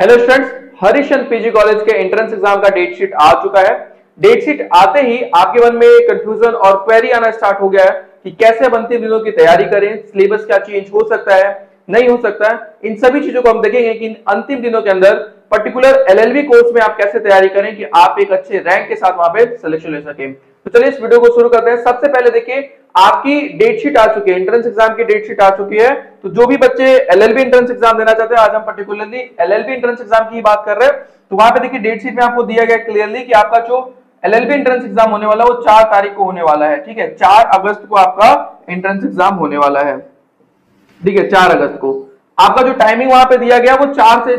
Hello students, Harishchandra PG college के entrance exam का date sheet आ चुका है। डेट शीट आते ही आपके मन में कंफ्यूजन और क्वेरी आना स्टार्ट हो गया है कि कैसे बनती दिनों की तैयारी करें, सिलेबस क्या चेंज हो सकता है, नहीं हो सकता है। इन सभी चीजों को हम देखेंगे कि अंतिम दिनों के अंदर पर्टिकुलर एलएलबी कोर्स में आप कैसे तैयारी करें कि आप एक अच्छे रैंक के साथ वहां पे सिलेक्शन ले सके। तो चलिए इस वीडियो को शुरू करते हैं। सबसे पहले देखिए, आपकी डेट शीट आ चुकी है, एंट्रेंस एग्जाम की डेट शीट आ चुकी है। तो जो भी बच्चे एलएलबी एंट्रेंस एग्जाम देना चाहते हैं, आज हम पर्टिकुलरली एलएलबी एंट्रेंस एग्जाम की ही बात कर रहे हैं। तो वहां पे देखिए डेट शीट में आपको दिया गया क्लियरली कि आपका जो एलएलबी एंट्रेंस एग्जाम होने वाला है वो 4 तारीख को होने वाला है। ठीक है, 4 अगस्त को आपका एंट्रेंस एग्जाम होने वाला है। ठीक है, 4 अगस्त को आपका जो टाइमिंग वहां पे दिया गया वो 4 से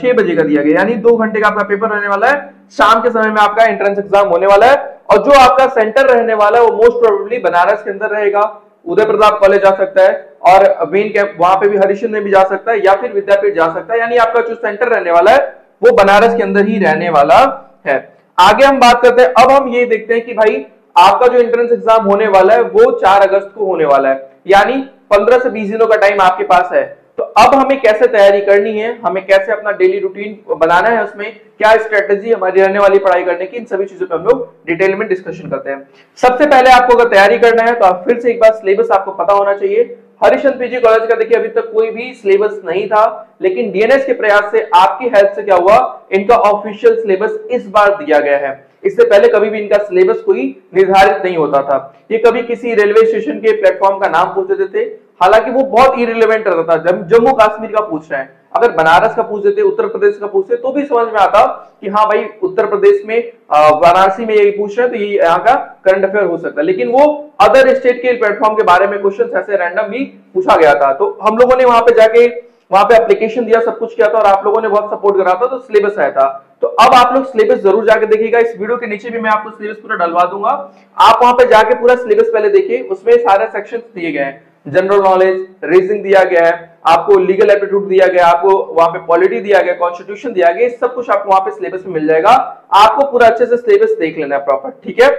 6 बजे का दिया गया, यानी 2 घंटे का आपका पेपर रहने वाला है। शाम के समय में आपका एंट्रेंस एग्जाम होने वाला है और जो आपका सेंटर रहने वाला है वो मोस्ट प्रोबेबली बनारस के अंदर रहेगा। उदय प्रताप कॉलेज जा सकता है और मेन कैंप वहां पे भी हरिश्चंद्र में भी जा सकता है या फिर विद्यापीठ जा सकता है, यानी आपका जो सेंटर रहने वाला है वो बनारस के अंदर ही रहने वाला है। आगे हम बात करते हैं, अब हम ये देखते हैं कि भाई आपका जो एंट्रेंस एग्जाम होने वाला है वो 4 अगस्त को होने वाला है, यानी 15 से 20 दिनों का टाइम आपके पास है। तो अब हमें कैसे तैयारी करनी है, हमें कैसे अपना डेली रूटीन बनाना है, उसमें क्या स्ट्रेटेजी हमारी रहने वाली पढ़ाई करने की, इन सभी चीजों पे हम लोग डिटेल में डिस्कशन करते हैं। सबसे पहले आपको अगर तैयारी करना है तो आप फिर से एक बार सिलेबस आपको पता होना चाहिए। हरिशचंद्र पीजी कॉलेज का देखिए अभी तक कोई भी सिलेबस नहीं था, लेकिन डीएनएस के प्रयास से आपकी हेल्प से क्या हुआ, इनका ऑफिशियल सिलेबस इस बार दिया गया है। इससे पहले कभी भी इनका सिलेबस कोई निर्धारित नहीं होता था। ये कभी किसी रेलवे स्टेशन के प्लेटफॉर्म का नाम पूछ देते थे, हालांकि वो बहुत इरिलेवेंट रहता था। जम्मू कश्मीर का पूछ रहे हैं, अगर बनारस का पूछ देते, उत्तर प्रदेश का पूछते तो भी समझ में आता कि हाँ भाई उत्तर प्रदेश में वाराणसी में ये पूछ रहे हैं तो ये यहाँ का करंट अफेयर हो सकता है। लेकिन वो अदर स्टेट के प्लेटफॉर्म के बारे में क्वेश्चन ऐसे रैंडम भी पूछा गया था। तो हम लोगों ने वहां पे जाके वहां पे एप्लीकेशन दिया, सब कुछ किया था और आप लोगों ने बहुत सपोर्ट करा था, तो सिलेबस आया था। तो अब आप लोग सिलेबस जरूर जाके देखिएगा। इस वीडियो के नीचे भी मैं आपको सिलेबस पूरा डलवा दूंगा, आप वहां पे जाके पूरा सिलेबस पहले देखिए। उसमें सारे सेक्शंस दिए गए हैं, जनरल नॉलेज, रीजनिंग दिया गया है, आपको लीगल एप्टीट्यूड दिया गया, आपको वहां पे पॉलिटी दिया गया, कॉन्स्टिट्यूशन दिया गया, सब कुछ आपको वहां पे सिलेबस में मिल जाएगा। आपको पूरा अच्छे से सिलेबस देख लेना है प्रॉपर। ठीक है,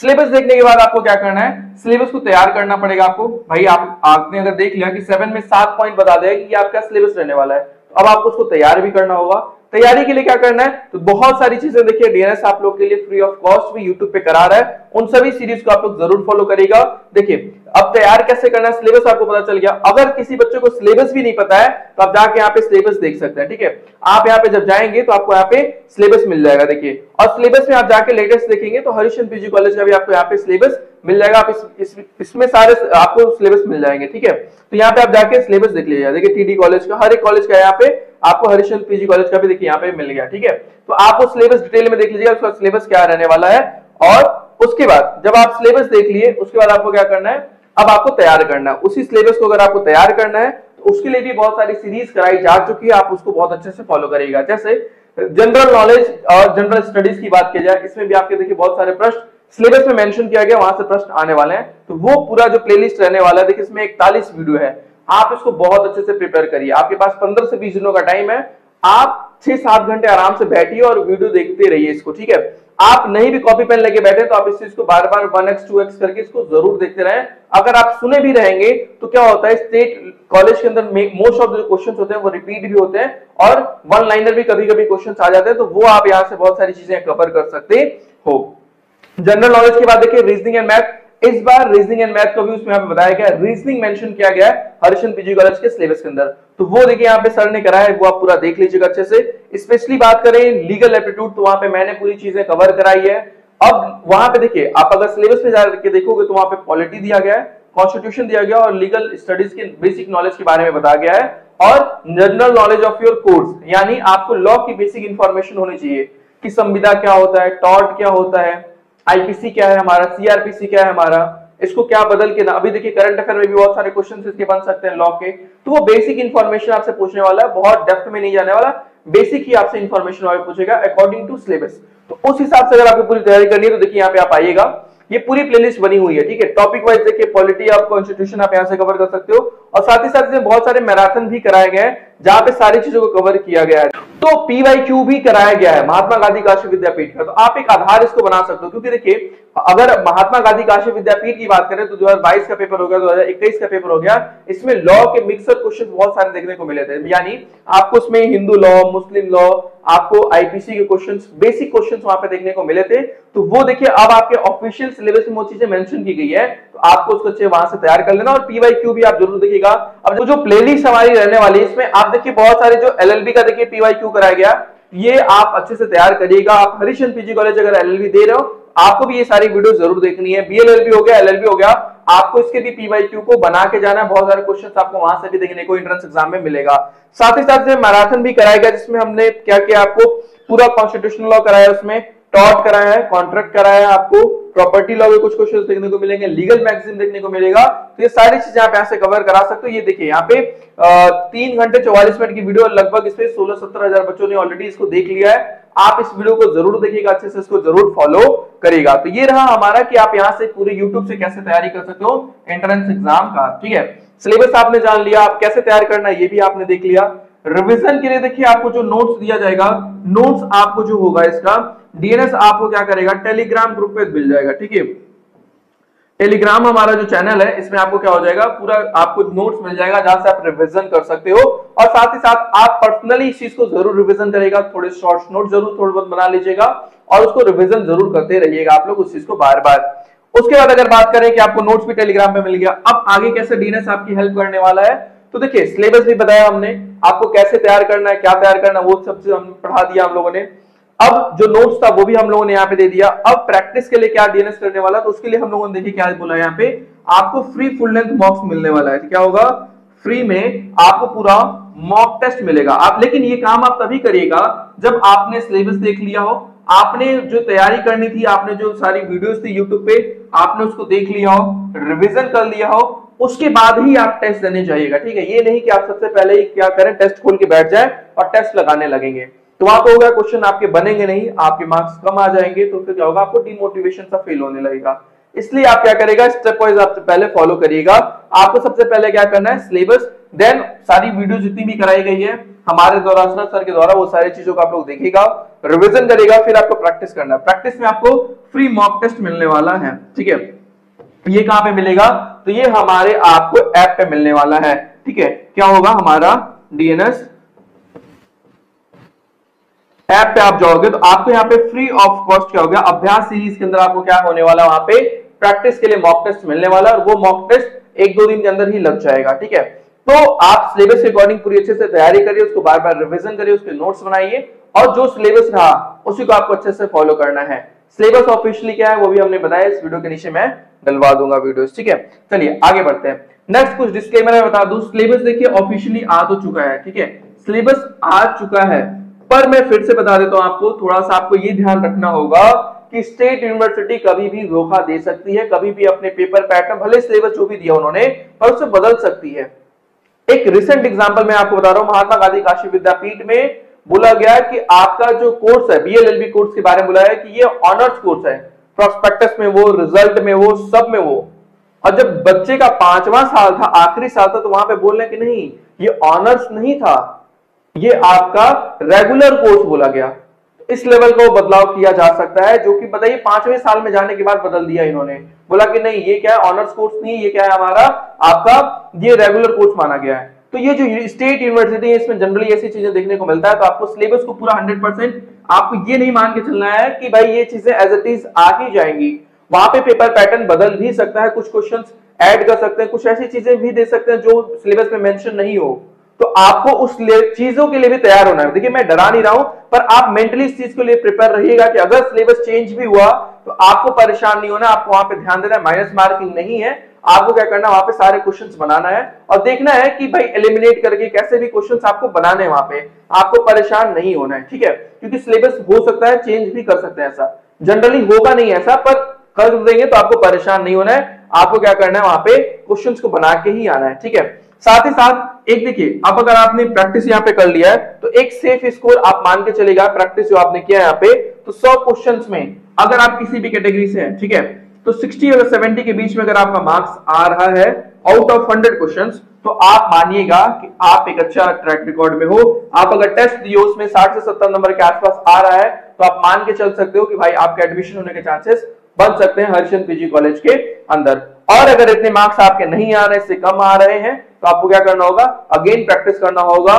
सिलेबस देखने के बाद आपको क्या करना है, सिलेबस को तैयार करना पड़ेगा आपको। भाई आपने अगर देख लिया कि 7 में 7 पॉइंट बता दिया कि आपका सिलेबस रहने वाला है, तो अब आपको उसको तैयार भी करना होगा। तैयारी के लिए क्या करना है, तो बहुत सारी चीजें देखिए डीएनएस आप लोग के लिए फ्री ऑफ कॉस्ट भी यूट्यूब पे करा रहा है, उन सभी सीरीज को आप लोग जरूर फॉलो करेगा। देखिए अब तैयार कैसे करना है, सिलेबस आपको पता चल गया। अगर किसी बच्चे को सिलेबस भी नहीं पता है तो आप जाके यहाँ पे सिलेबस देख सकते हैं। ठीक है, आप यहाँ पे जब जाएंगे तो आपको यहाँ पे सिलेबस मिल जाएगा। देखिए और सिलेबस में आप जाके लेटेस्ट देखेंगे तो हरिशचंद्र पीजी कॉलेज का भी आपको यहाँ पे सिलेबस मिल जाएगा। आप इसमें सारे आपको सिलेबस मिल जाएंगे। ठीक है, तो यहाँ पे आप जाके सिलेबस देख लीजिएगा। देखिए टीडी कॉलेज का, हर एक कॉलेज का यहाँ पे आपको हरिशचंद्र पीजी कॉलेज का भी देखिए यहाँ पे मिल गया। ठीक है, तो आप वो सिलेबस डिटेल में देख लीजिएगा, उसका सिलेबस क्या रहने वाला है। और उसके बाद जब आप सिलेबस देख लिए, उसके बाद आपको क्या करना है, अब आपको तैयार करना है। उसी सिलेबस को अगर आपको तैयार करना है तो उसके लिए भी बहुत सारी सीरीज कराई जा चुकी है, आप उसको बहुत अच्छे से फॉलो करिएगा। जैसे जनरल नॉलेज और जनरल स्टडीज की बात की जाए, इसमें भी आपके देखिए बहुत सारे प्रश्न सिलेबस में मेंशन किया गया, वहां से प्रश्न आने वाले हैं। तो वो पूरा जो प्लेलिस्ट रहने वाला है, देखिए इसमें 41 वीडियो है, आप इसको बहुत अच्छे से प्रिपेयर करिए। आपके पास 15 से 20 दिनों का टाइम है, आप 6-7 घंटे आराम से बैठिए और वीडियो देखते रहिए इसको। ठीक है, आप नहीं भी कॉपी पेन लेके बैठे तो आप इस चीज को बार बार 1x 2x करके इसको जरूर देखते रहें। अगर आप सुने भी रहेंगे तो क्या होता है, स्टेट कॉलेज के अंदर मोस्ट ऑफ द क्वेश्चंस होते हैं वो रिपीट भी होते हैं और वन लाइनर भी कभी कभी क्वेश्चंस आ जाते हैं, तो वो आप यहाँ से बहुत सारी चीजें कवर कर सकते हो। जनरल नॉलेज के बाद देखिए रीजनिंग एंड मैथ, इस बार रीजनिंग एंड मैथ को भी उसमें यहाँ पे बताया गया, रीजनिंग मेंशन किया गया है हरिशचंद्र पीजी कॉलेज के सिलेबस के अंदर। तो वो देखिए यहाँ पे सर ने करा है, वो आप पूरा देख लीजिएगा अच्छे से। स्पेशली बात करें लीगल एप्टीट्यूड, तो वहां पे मैंने पूरी चीजें कवर कराई है। अब वहां पे देखिए आप अगर सिलेबस में जाकर देखोगे तो वहां पे पॉलिटी दिया गया है, कॉन्स्टिट्यूशन दिया गया और लीगल स्टडीज के बेसिक नॉलेज के बारे में बताया गया है। और general knowledge of your course, यानी आपको लॉ की बेसिक इंफॉर्मेशन होनी चाहिए कि संविदा क्या होता है, टॉट क्या होता है, आईपीसी क्या है हमारा, सीआरपीसी क्या है हमारा, इसको क्या बदल के ना, अभी देखिए करंट अफेयर में भी बहुत सारे क्वेश्चंस इसके बन सकते हैं लॉ के। तो वो बेसिक इन्फॉर्मेशन आपसे पूछने वाला है, बहुत डेप्थ में नहीं जाने वाला, बेसिक ही आपसे इन्फॉर्मेशन वाले पूछेगा अकॉर्डिंग टू सिलेबस। तो उस हिसाब से अगर आपको पूरी तैयारी करनी है तो देखिए यहाँ पे आप आइएगा, ये पूरी प्लेलिस्ट बनी हुई है। ठीक है, टॉपिक वाइज देखिए पॉलिटी, आप कॉन्स्टिट्यूशन आप यहाँ से कवर कर सकते हो और साथ ही साथ इसमें बहुत सारे मैराथन भी कराए गए हैं जहां पे सारी चीजों को कवर किया गया है। तो PYQ भी कराया गया है महात्मा गांधी काशी विद्यापीठ का। तो आप एक आधार इसको बना सकते हो, क्योंकि देखिए अगर महात्मा गांधी काशी विद्यापीठ की बात करें तो 2022 का पेपर हो गया, 2021 का पेपर हो गया, इसमें लॉ के मिक्सर क्वेश्चन बहुत सारे देखने को मिले थे। यानी आपको इसमें हिंदू लॉ, मुस्लिम लॉ, आपको IPC के क्वेश्चन, बेसिक क्वेश्चन वहां पे देखने को मिले थे। तो वो देखिए अब आपके ऑफिशियल सिलेबस में वो चीजें मेंशन की गई है, तो आपको उसको अच्छे वहां से तैयार कर लेना। और PYQ भी आप जरूर देखिएगा। अब जो प्लेलिस्ट हमारी रहने वाली है इसमें आप देखिए बहुत सारे जो LLB का देखिए PYQ कराया गया, ये आप अच्छे से तैयार करिएगा। आप हरिशचंद्र PG कॉलेज अगर LLB दे रहे हो आपको भी ये सारी वीडियो जरूर देखनी है। BLLB हो गया, LLB हो गया, आपको इसके भी PYQ को बना के जाना है। बहुत सारे क्वेश्चन आपको वहां से भी देखने को एंट्रेंस एग्जाम में मिलेगा। साथ ही साथ मैराथन भी कराया गया जिसमें हमने क्या किया, आपको पूरा कॉन्स्टिट्यूशनल लॉ कराया, उसमें टॉट कराया है, कॉन्ट्रैक्ट कराया है, आपको प्रॉपर्टी लॉ के कुछ क्वेश्चन देखने को मिलेंगे, लीगल मैगजीन देखने को मिलेगा। तो ये सारी चीजें आप ऐसे कवर करा सकते हो। ये देखिए यहाँ पे 3 घंटे 44 मिनट की वीडियो, लगभग इस पे 16-17 हजार बच्चों ने ऑलरेडी इसको देख लिया है। आप इस वीडियो को जरूर देखिएगा, अच्छे से इसको जरूर फॉलो करेगा। तो ये रहा हमारा कि आप यहाँ से पूरे YouTube से कैसे तैयारी कर सकते हो एंट्रेंस एग्जाम का। ठीक है, सिलेबस आपने जान लिया, आप कैसे तैयार करना है ये भी आपने देख लिया। रिवीजन के लिए देखिए आपको जो नोट्स दिया जाएगा, नोट्स आपको जो होगा इसका DNS आपको क्या करेगा, टेलीग्राम ग्रुप पे मिल जाएगा। ठीक है, टेलीग्राम हमारा जो चैनल है इसमें आपको क्या हो जाएगा, पूरा आपको नोट्स मिल जाएगा जहां से आप रिवीजन कर सकते हो। और साथ ही साथ आप पर्सनली इस चीज को जरूर रिवीजन करेगा, थोड़े शॉर्ट नोट जरूर थोड़े बहुत बना लीजिएगा और उसको रिवीजन जरूर करते रहिएगा आप लोग उस चीज को बार बार। उसके बाद अगर बात करें कि आपको नोट्स भी टेलीग्राम पे मिल गया, अब आगे कैसे DNS आपकी हेल्प करने वाला है, तो देखिए सिलेबस भी बताया हमने आपको कैसे तैयार करना है, क्या तैयार करना है, वो सब चीज हम पढ़ा दिया हम लोगों ने। अब जो नोट्स था वो भी हम लोगों ने यहाँ पे दे दिया। अब प्रैक्टिस के लिए क्या DNS करने वाला, तो उसके लिए हम लोगों ने देखिए क्या बोला, यहाँ पे आपको फ्री फुल लेंथ मॉक्स मिलने वाला है। क्या होगा, फ्री में आपको पूरा मॉक टेस्ट मिलेगा। आप लेकिन ये काम आप तभी करिएगा जब आपने सिलेबस देख लिया हो, आपने जो तैयारी करनी थी, आपने जो सारी वीडियोस थी YouTube पे आपने उसको देख लिया हो, रिवीजन कर लिया हो, उसके बाद ही आप टेस्ट देने जाइएगा। ठीक है, ये नहीं कि आप सबसे पहले ही क्या करें, टेस्ट खोल के बैठ जाए और टेस्ट लगाने लगेंगे। तो वहां पर होगा क्वेश्चन आपके बनेंगे नहीं, आपके मार्क्स कम आ जाएंगे, तो फिर क्या होगा, आपको डिमोटिवेशन सा फील होने लगेगा। इसलिए आप क्या करेगा, स्टेप वाइज आप पहले फॉलो करिएगा। आपको सबसे पहले क्या करना है, सिलेबस, देन सारी वीडियो जितनी भी कराई गई है हमारे द्वारा, शरद सर के द्वारा, वो सारी चीजों को आप लोग देखिएगा, रिवीजन करेगा, फिर आपको प्रैक्टिस करना है। प्रैक्टिस में आपको फ्री मॉक टेस्ट मिलने वाला है। ठीक है, ये कहाँ पे मिलेगा, तो ये हमारे आपको ऐप पे मिलने वाला है। ठीक है, क्या होगा, हमारा DNS ऐप पे आप जाओगे तो आपको यहाँ पे फ्री ऑफ कॉस्ट क्या हो गया, अभ्यास सीरीज के अंदर आपको क्या होने वाला, वहां पे प्रैक्टिस के लिए मॉक टेस्ट मिलने वाला, और वो मॉक टेस्ट 1-2 दिन के अंदर ही लग जाएगा। ठीक है, तो आप सिलेबस के अकॉर्डिंग पूरी अच्छे से तैयारी करिए, उसको बार बार रिवीजन करिए, उसके नोट्स बनाइए, और जो सिलेबस रहा उसी को आपको अच्छे से फॉलो करना है। सिलेबस ऑफिशियली क्या है वो भी हमने बताया, इस वीडियो के नीचे मैं डलवा दूंगा वीडियोस। ठीक है, चलिए आगे बढ़ते हैं। नेक्स्ट कुछ डिस्क्लेमर मैं बता दूं, सिलेबस देखिए ऑफिशियली आ तो चुका है। ठीक है, सिलेबस आ चुका है, पर मैं फिर से बता देता हूं आपको, थोड़ा सा आपको ये ध्यान रखना होगा कि स्टेट यूनिवर्सिटी कभी भी धोखा दे सकती है, कभी भी अपने पेपर पैटर्न, भले सिलेबस जो भी दिया उन्होंने, पर उसे बदल सकती है। एक रिसेंट एग्जाम्पल मैं आपको बता रहा हूँ, महात्मा गांधी काशी विद्यापीठ में बोला गया कि आपका जो कोर्स है BLLB कोर्स के बारे में बोला है कि ये ऑनर्स कोर्स है, प्रोस्पेक्टस में वो, रिजल्ट में वो, सब में वो। और जब बच्चे का 5वां साल था, आखिरी साल था, तो वहां पे बोल रहे कि नहीं ये ऑनर्स नहीं था, ये आपका रेगुलर कोर्स बोला गया। इस लेवल का बदलाव किया जा सकता है, जो कि बताइए 5वें साल में जाने के बाद बदल दिया इन्होंने, बोला कि नहीं ये क्या है, ऑनर्स कोर्स नहीं, ये क्या है हमारा आपका, ये रेगुलर कोर्स माना गया है। तो ये जो स्टेट यूनिवर्सिटी है इसमें जनरली ऐसी चीजें देखने को मिलता है। तो आपको सिलेबस को पूरा 100% आपको ये नहीं मान के चलना है कि भाई ये चीजें एज इट इज आ ही जाएंगी। वहां पे पेपर पैटर्न बदल भी सकता है, कुछ क्वेश्चन ऐड कर सकते हैं, कुछ ऐसी चीजें भी दे सकते हैं जो सिलेबस में मेंशन नहीं हो। तो आपको उस चीजों के लिए भी तैयार होना है। देखिए मैं डरा नहीं रहा हूं, पर आप मेंटली इस चीज के लिए प्रिपेयर रहिएगा कि अगर सिलेबस चेंज भी हुआ तो आपको परेशान नहीं होना, आपको वहां पे ध्यान देना है। माइनस मार्किंग नहीं है, आपको क्या करना है, वहां पे सारे क्वेश्चंस बनाना है और देखना है कि भाई एलिमिनेट करके कैसे भी क्वेश्चंस आपको बनाने हैं, वहां पे आपको परेशान नहीं होना है। ठीक है, क्योंकि सिलेबस हो सकता है चेंज भी कर सकते हैं, ऐसा जनरली होगा नहीं ऐसा, पर कर देंगे तो आपको परेशान नहीं होना है। आपको क्या करना है, वहां पे क्वेश्चंस को बना के ही आना है। ठीक है, साथ ही साथ एक देखिए, अब अगर आपने प्रैक्टिस यहाँ पे कर लिया है तो एक सेफ स्कोर आप मान के चलेगा, प्रैक्टिस जो आपने किया है यहाँ पे, तो 100 क्वेश्चंस में अगर आप किसी भी कैटेगरी से हैं, ठीक है, तो 60 और 70 के बीच में अगर आपका मार्क्स आ रहा है आउट ऑफ 100 क्वेश्चंस, तो तो आप मानिएगा कि आप एक अच्छा ट्रैक रिकॉर्ड में हो। आप अगर टेस्ट दियो उसमें 60 से 70 नंबर के आसपास आ रहा है तो आप मान के चल सकते हो कि भाई आपके एडमिशन होने के चांसेस बन सकते हैं हरिशचंद्र पीजी कॉलेज के अंदर। और अगर इतने मार्क्स आपके नहीं आ रहे, इससे कम आ रहे हैं, तो आपको क्या करना होगा, अगेन प्रैक्टिस करना होगा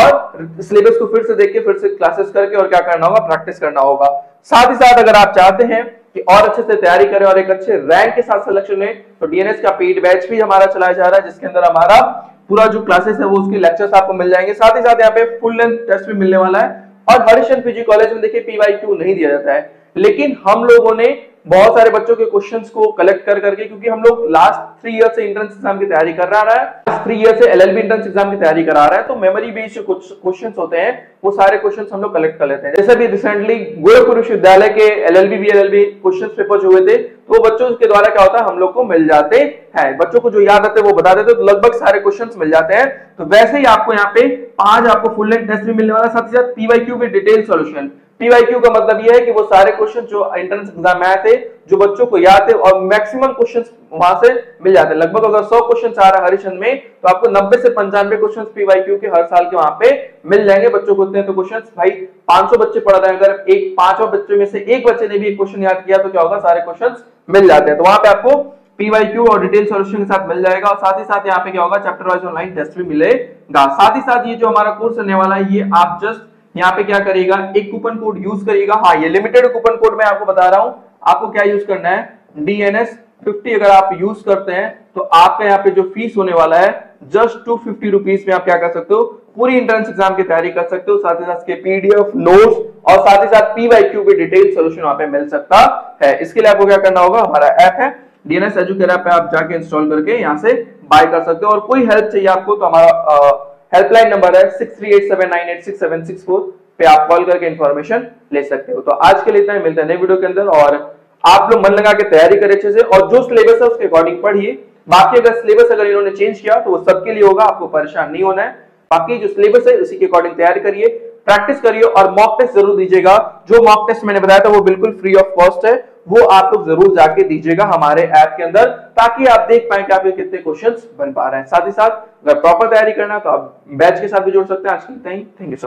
और सिलेबस को फिर से देख के फिर से क्लासेस करके और क्या करना होगा, प्रैक्टिस करना होगा। साथ ही साथ अगर आप चाहते हैं कि और अच्छे से तैयारी करें और एक अच्छे रैंक के साथ सिलेक्शन ले, तो डीएनएस का पेड बैच भी हमारा चलाया जा रहा है, जिसके अंदर हमारा पूरा जो क्लासेस है वो उसके लेक्चर्स आपको मिल जाएंगे। साथ ही साथ यहाँ पे फुल लेंथ टेस्ट भी मिलने वाला है। और हरिशचंद्र पीजी कॉलेज में देखिए पीवाईक्यू नहीं दिया जाता है, लेकिन हम लोगों ने बहुत सारे बच्चों के क्वेश्चंस को कलेक्ट करके, क्योंकि हम लोग लास्ट 3 ईयर से एंट्रेंस एग्जाम की तैयारी कर रहा है, लास्ट 3 ईयर से एलएलबी एंट्रेंस एग्जाम की तैयारी करा रहा है, तो मेमोरी बेस्ड कुछ क्वेश्चंस होते हैं वो सारे क्वेश्चंस हम लोग कलेक्ट कर लेते हैं। जैसे भी रिसेंटली गोयपुर विश्वविद्यालय के एलएलबी बीएलएलबी क्वेश्चंस पेपर्स हुए थे, तो बच्चों के द्वारा क्या होता है, हम लोग को मिल जाते हैं, बच्चों को जो याद आते हैं वो बता देते, तो लगभग सारे क्वेश्चंस मिल जाते हैं। तो वैसे ही आपको यहाँ पे 5 आपको फुल लेंथ टेस्ट भी मिलने वाला, साथ ही साथ पीवाईक्यू के डिटेल सॉल्यूशन। PYQ का मतलब यह है कि वो सारे क्वेश्चन जो एंट्रेंस एग्जाम में आए थे, जो बच्चों को याद थे, और मैक्सिमम क्वेश्चंस वहां से मिल जाते हैं। लगभग अगर 100 क्वेश्चंस आ रहा है हरिशचंद्र में, तो आपको 90 से 95 क्वेश्चंस PYQ के हर साल के वहां पे मिल जाएंगे। बच्चों को इतने तो क्वेश्चंस, भाई 500 बच्चे पढ़ रहे हैं, अगर 5 बच्चों में से 1 बच्चे ने भी एक क्वेश्चन याद किया तो क्या होगा, सारे क्वेश्चंस मिल जाते हैं। तो वहां पे आपको PYQ और डिटेल सॉल्यूशन के साथ मिल जाएगा। और साथ ही साथ यहाँ पे क्या होगा, चैप्टर वाइज ऑनलाइन टेस्ट भी मिलेगा। साथ ही साथ ये जो हमारा कोर्स रहने वाला है, ये आप जस्ट यहाँ पे क्या करेगा, एक कूपन कोड यूज करेगा। हाँ, ये लिमिटेड कूपन कोड मैं आपको बता रहा हूँ। आपको क्या यूज करना है, DNS 50 अगर आप यूज करते हैं तो आपका यहाँ पे जो फीस होने वाला है जस्ट 250 रुपीज में आप क्या कर सकते हो, पूरी एंट्रेंस एग्जाम की तैयारी कर सकते हो। साथ ही साथ के PDF नोट्स और साथ ही साथ PYQ की डिटेल सोल्यूशन वहां पे मिल सकता है। इसके लिए आपको क्या करना होगा, हमारा ऐप है DNS एजुकेटर पे आप जाके इंस्टॉल करके यहाँ से बाय कर सकते हो। और कोई हेल्प चाहिए आपको तो हमारा हेल्पलाइन नंबर है 6387986764 पे आप कॉल करके इंफॉर्मेशन ले सकते हो। तो आज के लिए इतना ही, मिलता है नए वीडियो के अंदर। और आप लोग मन लगा के तैयारी करें अच्छे से, और जो सिलेबस है उसके अकॉर्डिंग पढ़िए। बाकी अगर सिलेबस अगर इन्होंने चेंज किया तो वो सबके लिए होगा, आपको परेशान नहीं होना है। बाकी जो सिलेबस है उसी के अकॉर्डिंग तैयारी करिए, प्रैक्टिस करिए और मॉक टेस्ट जरूर दीजिएगा। जो मॉक टेस्ट मैंने बताया था वो बिल्कुल फ्री ऑफ कॉस्ट है, वो आप लोग जरूर जाके दीजिएगा हमारे ऐप के अंदर, ताकि आप देख पाए कि आपके कितने क्वेश्चंस बन पा रहे हैं। साथ ही साथ अगर प्रॉपर तैयारी करना तो आप बैच के साथ भी जुड़ सकते हैं। आज के लिए थैंक यू सो मच।